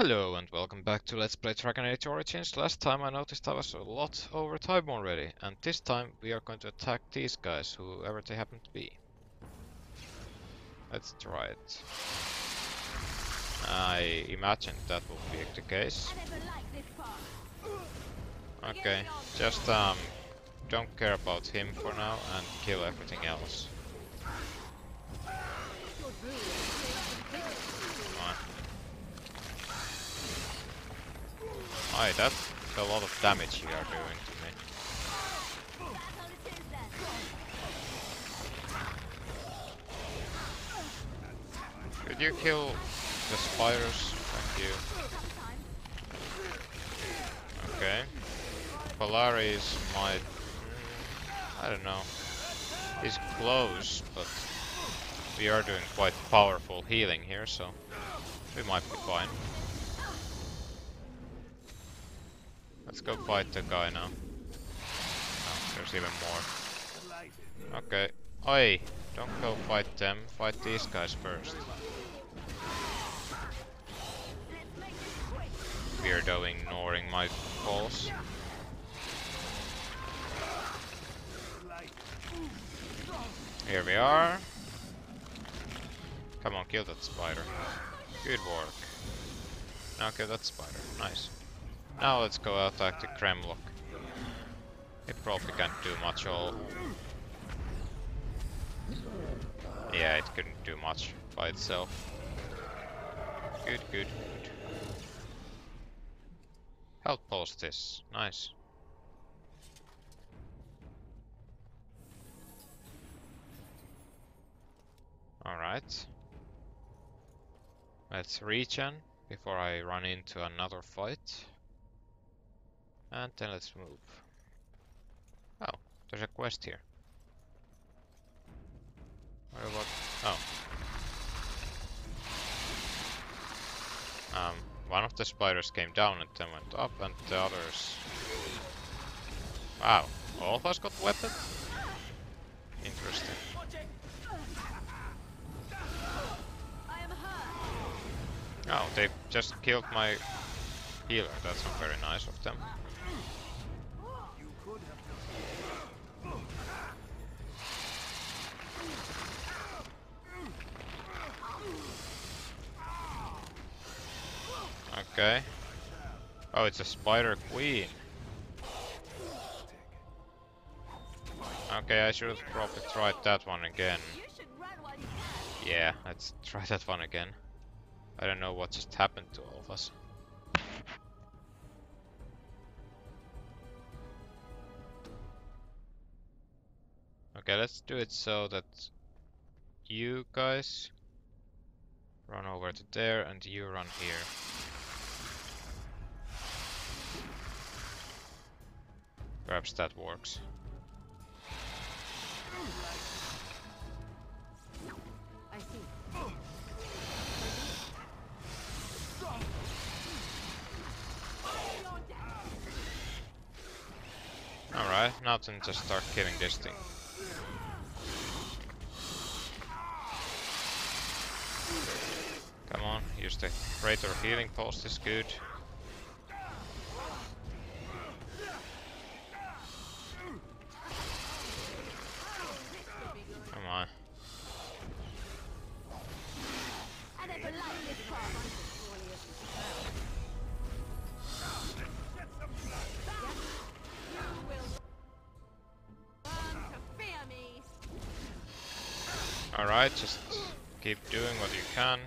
Hello and welcome back to Let's Play Dragon Age Origins. Last time I noticed I was a lot over time already, and this time we are going to attack these guys, whoever they happen to be. Let's try it. I imagined that would be the case. Okay, just don't care about him for now and kill everything else. Aye, that's a lot of damage you are doing to me. Could you kill the spiders? Thank you. Okay. Polaris might... I don't know. He's close, but we are doing quite powerful healing here, so we might be fine. Let's go fight the guy now. Oh, there's even more. Okay. Oi! Don't go fight them. Fight these guys first. Weirdo ignoring my calls. Here we are. Come on, kill that spider. Good work. Now kill that spider. Nice. Now let's go attack the Kremlock. It probably can't do much all. Yeah, it couldn't do much by itself. Good, good, good. Health post this. Nice. Alright. Let's regen before I run into another fight. And then let's move. Oh, there's a quest here. What about... Oh. One of the spiders came down and then went up, and the others... Wow, all of us got weapons? Interesting. Oh, they just killed my healer. That's not very nice of them. Okay. Oh, it's a spider queen. Okay, I should have probably tried that one again. Yeah, let's try that one again. I don't know what just happened to all of us. Okay, let's do it so that you guys run over to there and you run here. Perhaps that works. I see. Alright, now then just start killing this thing. Come on, use the greater healing pulse, is good. Come on. Alright, just keep doing what you can.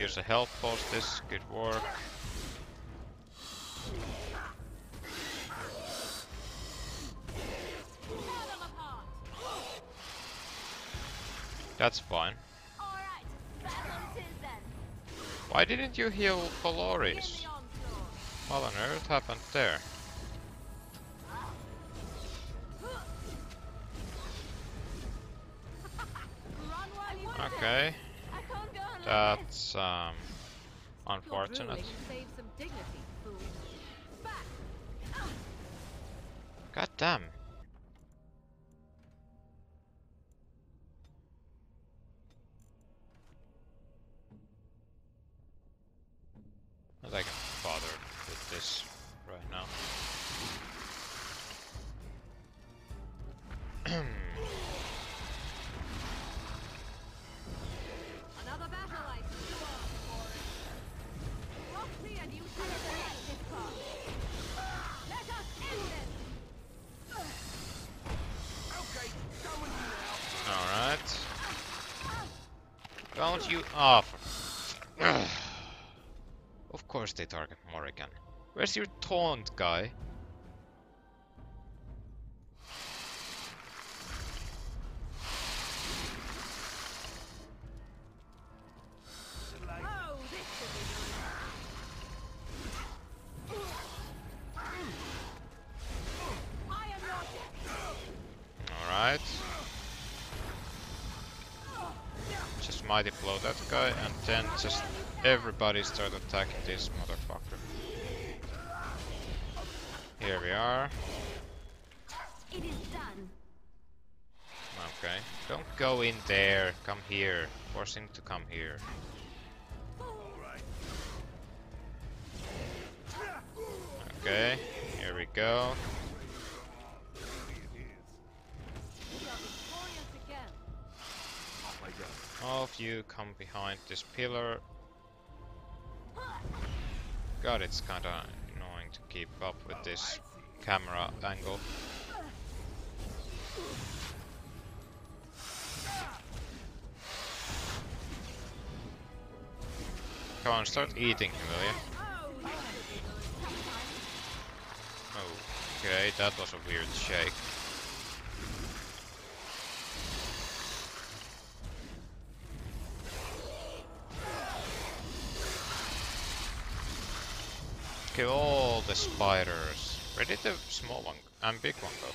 Use a health post, this good work. That's fine. Why didn't you heal Polaris? What on earth happened there? Okay. That's unfortunate. God damn. don't you... Oh, for... Of course they target Morrigan. Where's your taunt guy? Mighty blow that guy, and then just everybody start attacking this motherfucker. Here we are. It is done. Okay, don't go in there. Come here. Force him to come here. Okay, here we go. All of you come behind this pillar. God, it's kinda annoying to keep up with this camera angle. Come on, start eating, will you? Okay, that was a weird shake. Kill all the spiders. Where did the small one and big one go?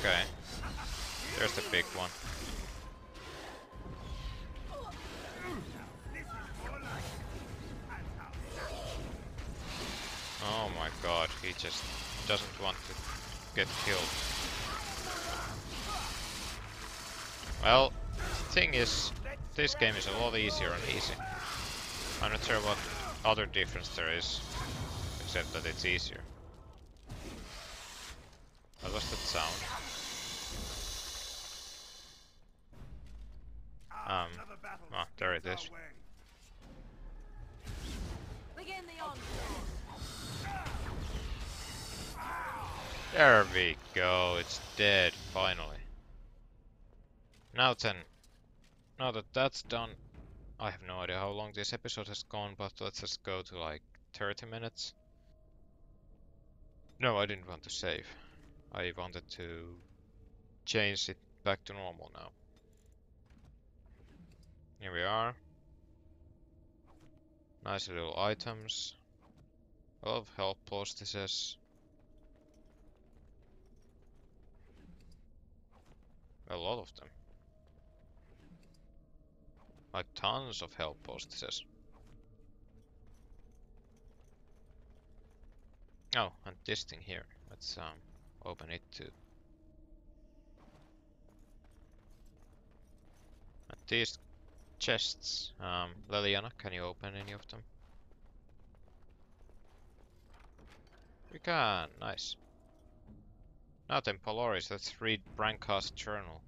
Okay. There's the big one. Oh my god, he just doesn't want to get killed. Well, the thing is... This game is a lot easier on easy. I'm not sure what other difference there is, except that it's easier. What was that sound? Ah, there it is. There we go, it's dead, finally. Now then. Now that that's done, I have no idea how long this episode has gone, but let's just go to like 30 minutes. No, I didn't want to save. I wanted to change it back to normal now. Here we are. Nice little items. A lot of health postices. A lot of them. Like tons of health postices. Oh, and this thing here. Let's open it too. And these chests. Leliana, can you open any of them? We can. Nice. Now then, Polaris. Let's read Branka's journal.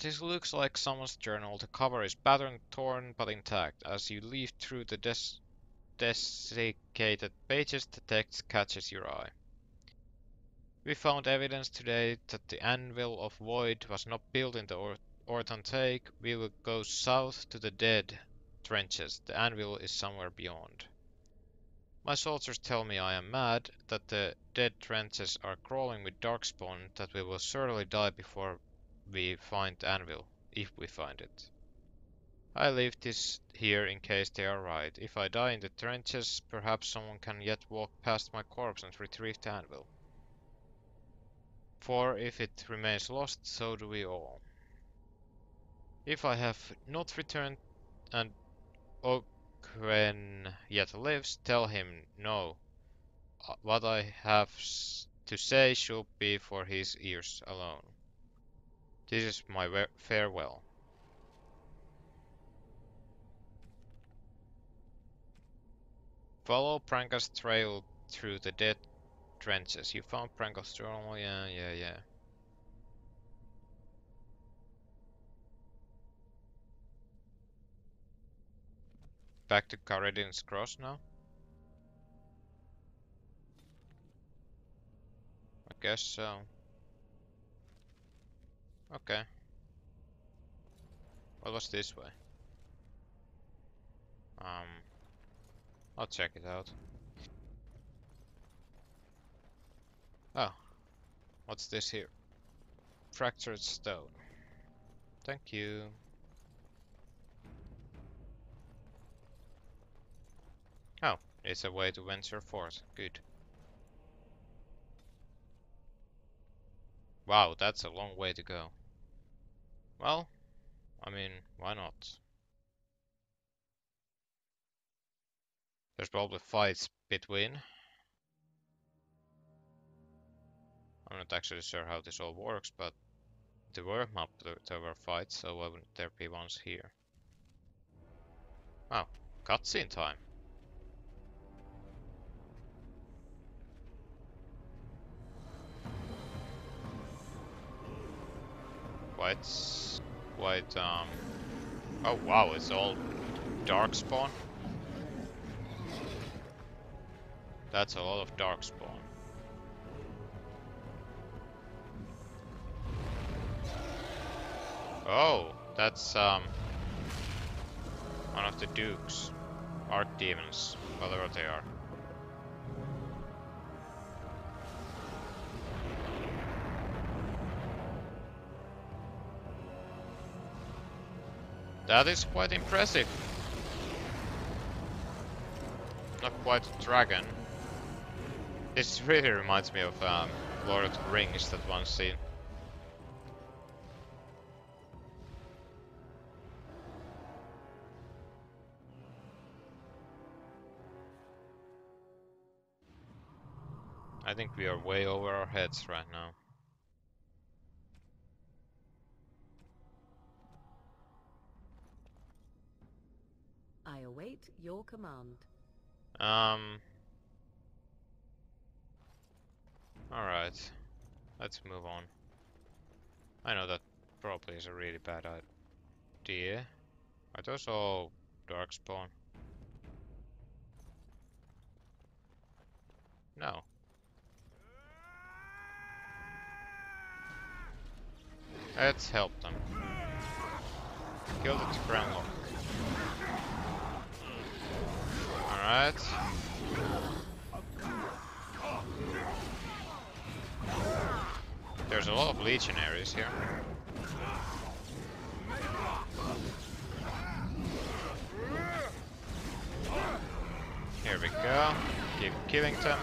This looks like someone's journal. The cover is battered, torn, but intact. As you leaf through the desiccated pages, the text catches your eye. We found evidence today that the Anvil of Void was not built in the Orthontake. We will go south to the dead trenches. The Anvil is somewhere beyond. My soldiers tell me I am mad, that the dead trenches are crawling with Darkspawn, that we will certainly die before we find Anvil, if we find it. I leave this here in case they are right. If I die in the trenches, perhaps someone can yet walk past my corpse and retrieve the Anvil. For if it remains lost, so do we all. If I have not returned and Okwen yet lives, tell him no. What I have to say should be for his ears alone. This is my farewell. Follow Branka's trail through the dead trenches. You found Branka's journal, yeah. Back to Caridin's Cross now? I guess so. Okay. What was this way? I'll check it out. Oh. What's this here? Fractured stone. Thank you. Oh, it's a way to venture forth. Good. Wow, that's a long way to go. Well, I mean, why not? There's probably fights between. I'm not actually sure how this all works, but there were map there were fights, so why wouldn't there be ones here? Oh, cutscene time. Quite oh wow, it's all Darkspawn. That's a lot of Darkspawn. Oh, that's one of the Dukes. Archdemons, whatever they are. That is quite impressive. Not quite a dragon. This really reminds me of Lord of the Rings, that one scene. I think we are way over our heads right now. I await your command. Alright. Let's move on. I know that probably is a really bad idea. Are those all Darkspawn? No. Let's help them. Kill the Kremlock. Alright. There's a lot of legionaries here. Here we go. Keep killing them.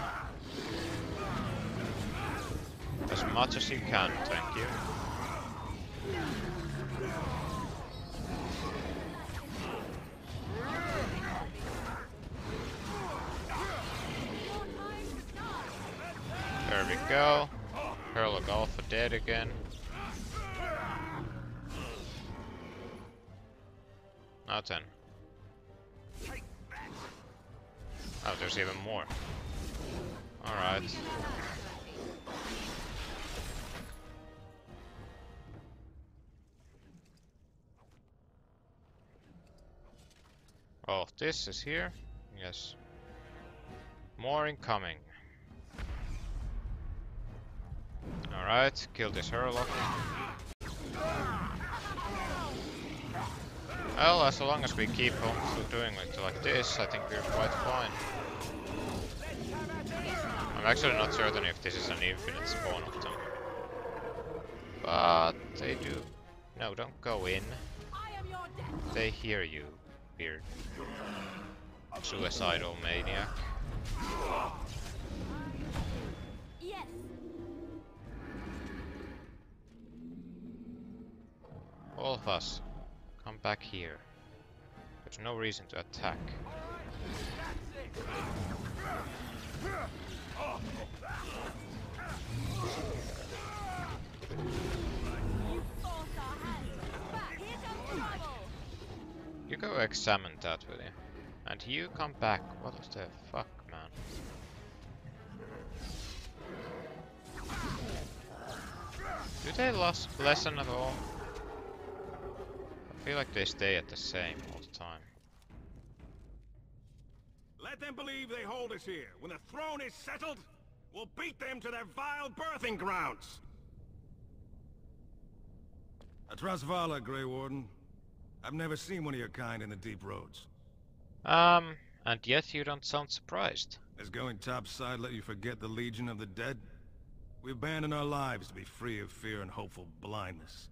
As much as you can, thank you. There we go. Kremlock Alpha dead again. Nothing. Oh, there's even more. Alright. Oh, this is here? Yes. More incoming. Alright, kill this Herlock. Well, as long as we keep on doing it like this, I think we're quite fine. I'm actually not certain if this is an infinite spawn of them. But they do. No, don't go in. They hear you. Weird. Suicidal maniac. Yes. All of us, come back here. There's no reason to attack. You go examine that, will you? And you come back. What the fuck, man? Do they lessen at all? I feel like they stay at the same all the time. Let them believe they hold us here. When the throne is settled, we'll beat them to their vile birthing grounds. Atrasvala, Grey Warden. I've never seen one of your kind in the deep roads. And yet you don't sound surprised. Has going topside let you forget the Legion of the Dead? We abandon our lives to be free of fear and hopeful blindness.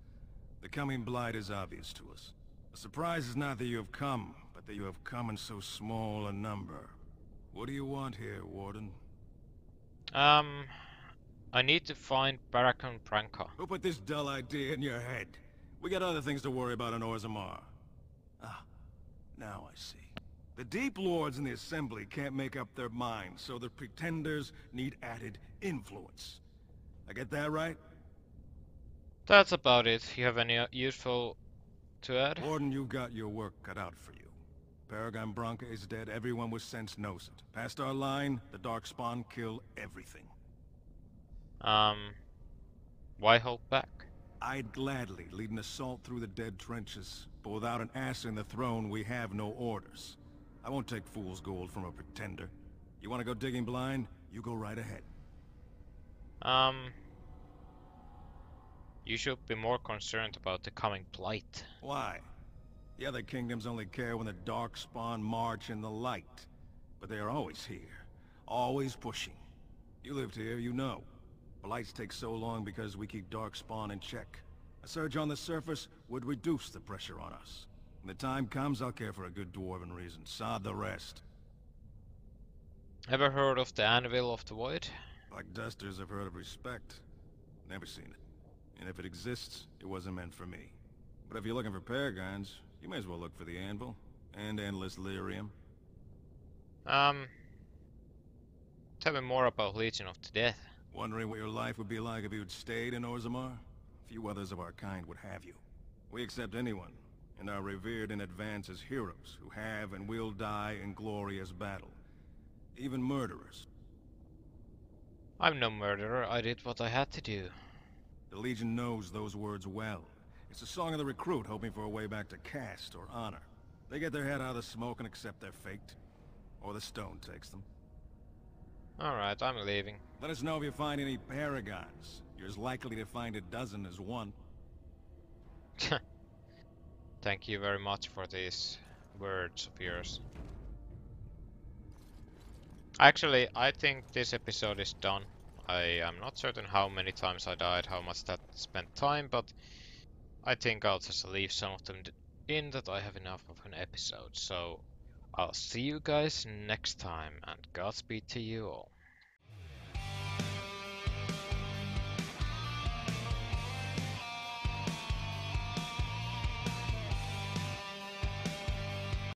The coming blight is obvious to us. The surprise is not that you have come, but that you have come in so small a number. What do you want here, Warden? I need to find Paragon Branka. Who put this dull idea in your head? We got other things to worry about in Orzammar. Ah, now I see. The Deep Lords in the Assembly can't make up their minds, so the Pretenders need added influence. I get that right? That's about it. You have any useful to add? Warden, you got your work cut out for you. Paragon Branka is dead. Everyone with sense knows it. Past our line, the Darkspawn kill everything. Why hold back? I'd gladly lead an assault through the dead trenches, but without an ass in the throne, we have no orders. I won't take fool's gold from a pretender. You want to go digging blind? You go right ahead. You should be more concerned about the coming blight. Why? The other kingdoms only care when the Darkspawn march in the light, but they are always here, always pushing. You lived here, you know. Blights take so long because we keep Darkspawn in check. A surge on the surface would reduce the pressure on us. When the time comes, I'll care for a good dwarven reason. Sod the rest. Ever heard of the Anvil of the Void? Like dusters have heard of respect. Never seen it. And if it exists, it wasn't meant for me. But if you're looking for paragons, you may as well look for the Anvil. And endless Lyrium. Tell me more about Legion of the Dead. Wondering what your life would be like if you had stayed in Orzammar? Few others of our kind would have you. We accept anyone, and are revered in advance as heroes who have and will die in glorious battle. Even murderers. I'm no murderer. I did what I had to do. The Legion knows those words well. It's a song of the recruit hoping for a way back to caste or honor. They get their head out of the smoke and accept their fate. Or the stone takes them. Alright, I'm leaving. Let us know if you find any paragons. You're as likely to find a dozen as one. Thank you very much for these words of yours. Actually, I think this episode is done. I am not certain how many times I died, how much that spent time, but I think I'll just leave some of them in that I have enough of an episode. So I'll see you guys next time, and Godspeed to you all.